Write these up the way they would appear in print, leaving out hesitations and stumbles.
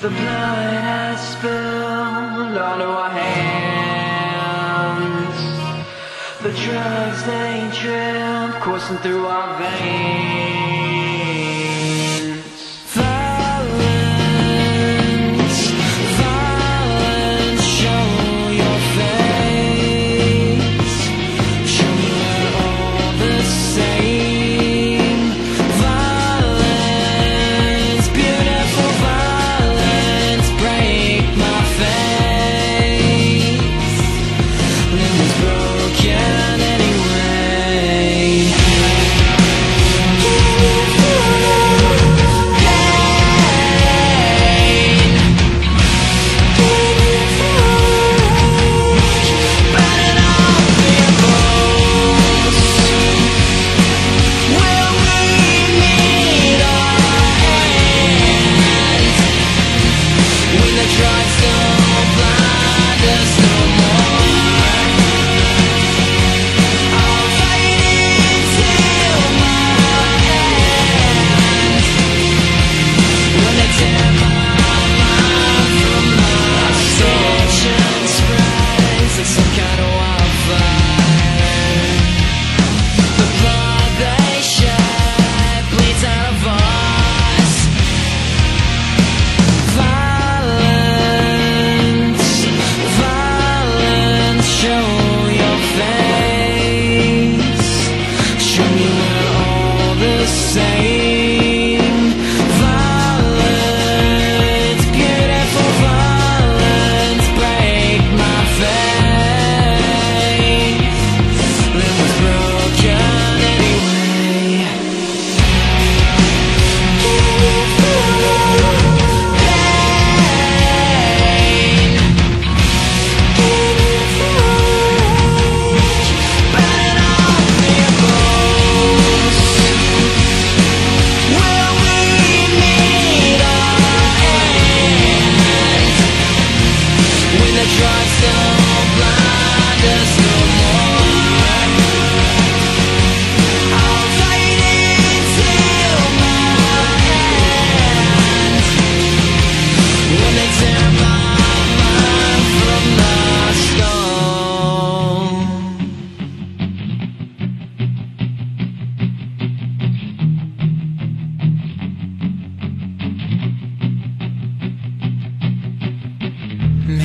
The blood I spilled onto our hands, the drugs they drip coursing through our veins. Violence, violence, show your face, show me we're all the same.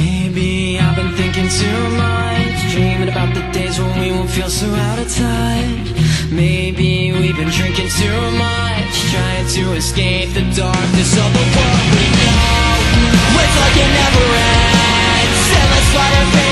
Maybe I've been thinking too much, dreaming about the days when we won't feel so out of touch. Maybe we've been drinking too much, trying to escape the darkness of the world we know. It's like it never ends, endless fire.